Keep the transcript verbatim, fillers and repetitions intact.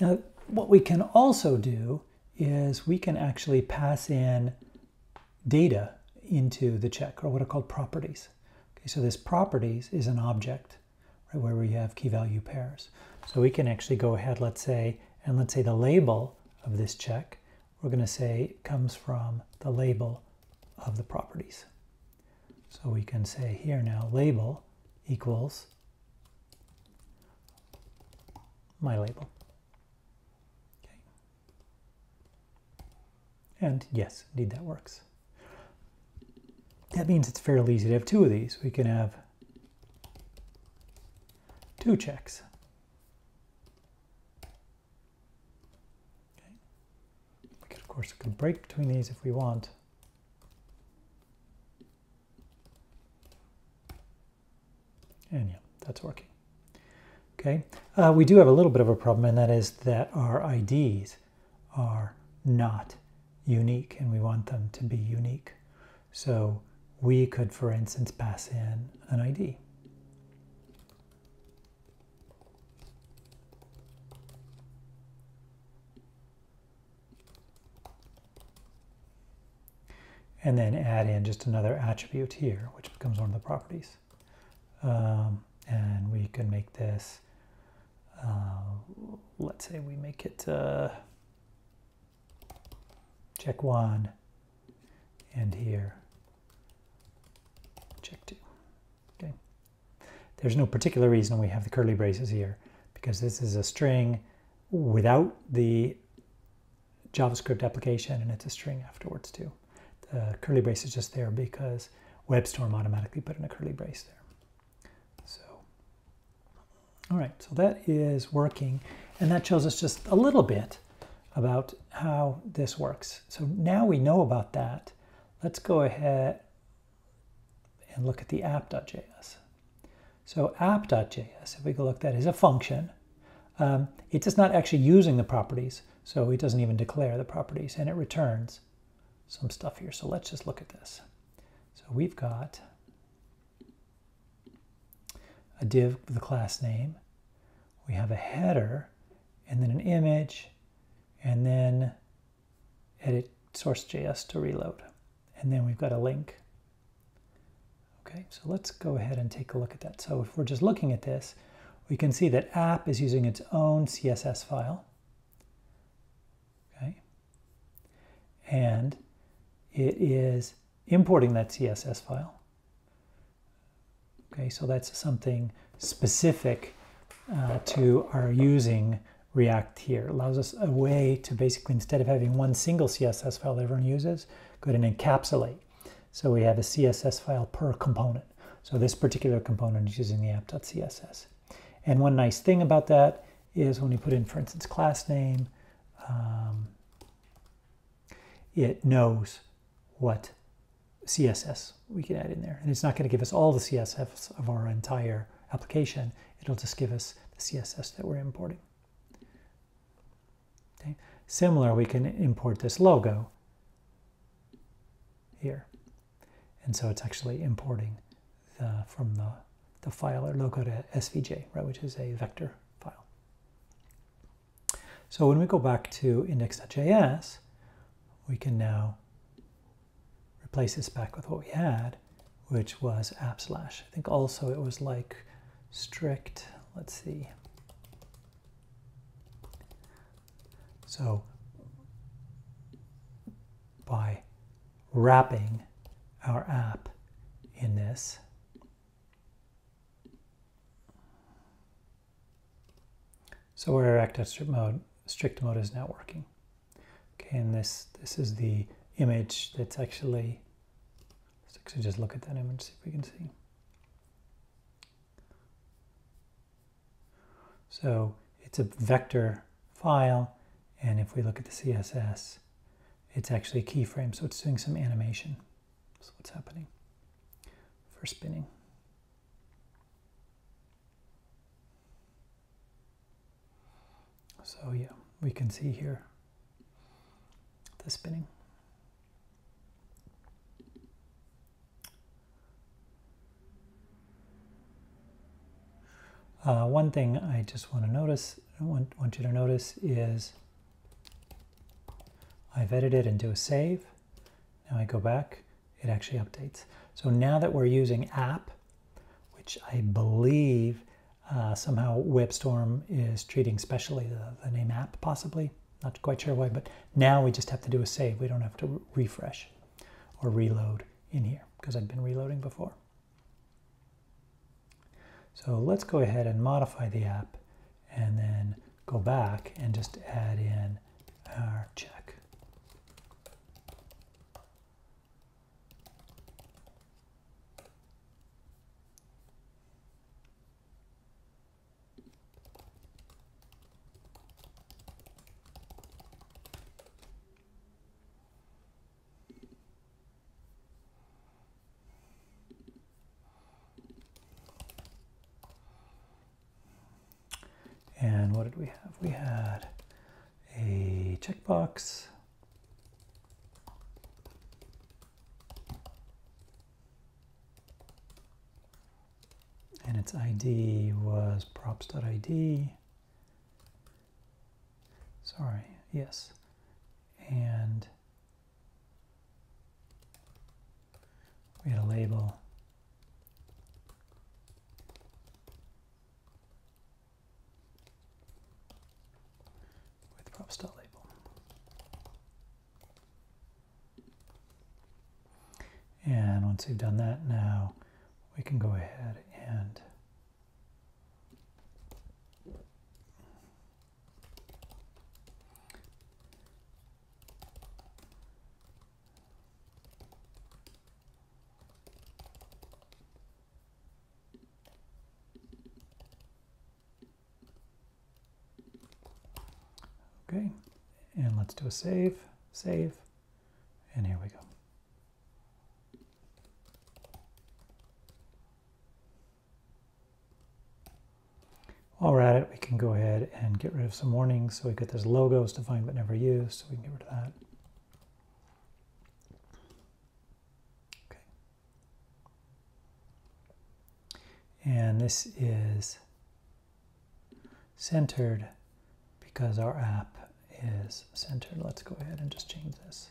Now, what we can also do is we can actually pass in data into the check, or what are called properties. Okay, so this properties is an object, right, where we have key value pairs. So we can actually go ahead, let's say, and let's say the label of this check, we're going to say comes from the label of the properties. So we can say here now label equals my label. Okay. And yes, indeed that works. That means it's fairly easy to have two of these. We can have two checks. Okay. We could, of course, we can break between these if we want. And yeah, that's working. Okay, uh, we do have a little bit of a problem, and that is that our I Ds are not unique, and we want them to be unique. So we could, for instance, pass in an I D. And then add in just another attribute here, which becomes one of the properties. Um, and we can make this, Uh, let's say we make it uh, check one, and here check two. Okay. There's no particular reason we have the curly braces here, because this is a string without the JavaScript application, and it's a string afterwards too. The curly brace is just there because WebStorm automatically put in a curly brace there. All right, so that is working, and that shows us just a little bit about how this works. So now we know about that. Let's go ahead and look at the app dot J S. So app dot J S, if we go look, that is a function. Um, it's just not actually using the properties, so it doesn't even declare the properties, and it returns some stuff here. So let's just look at this. So we've got a div with a class name, we have a header, and then an image, and then edit source dot J S to reload. And then we've got a link. Okay, so let's go ahead and take a look at that. So if we're just looking at this, we can see that app is using its own C S S file. Okay, and it is importing that C S S file. Okay, so that's something specific uh, to our using React here. It allows us a way to basically, instead of having one single C S S file that everyone uses, go ahead and encapsulate. So we have a C S S file per component. So this particular component is using the app dot C S S. And one nice thing about that is when you put in, for instance, class name, um, it knows what C S S we can add in there, and it's not going to give us all the C S S of our entire application. It'll just give us the C S S that we're importing. Okay. Similar, we can import this logo here, and so it's actually importing the, from the, the file or logo to S V G, right, which is a vector file. So when we go back to index dot J S, we can now replace this back with what we had, which was app slash. I think also it was like strict, let's see. So by wrapping our app in this, so our React.strict mode, strict mode is now working. Okay, and this, this is the image that's actually, let's actually just look at that image, see if we can see. So it's a vector file, and if we look at the C S S, it's actually a keyframe, so it's doing some animation. So what's happening for spinning? So yeah, we can see here the spinning. Uh, one thing I just want to notice, I want, want you to notice is I've edited and do a save. Now I go back, it actually updates. So now that we're using app, which I believe uh, somehow WebStorm is treating specially the, the name app possibly, not quite sure why, but now we just have to do a save. We don't have to refresh or reload in here because I've been reloading before. So let's go ahead and modify the app and then go back and just add in our check. And what did we have? We had a checkbox. And its I D was props.id. Sorry, yes. And we had a label. Label. And once we've done that, now we can go ahead and okay, and let's do a save, save, and here we go. While we're at it, we can go ahead and get rid of some warnings. So we got this logos defined but never used, so we can get rid of that. Okay. And this is centered because our app is centered. Let's go ahead and just change this.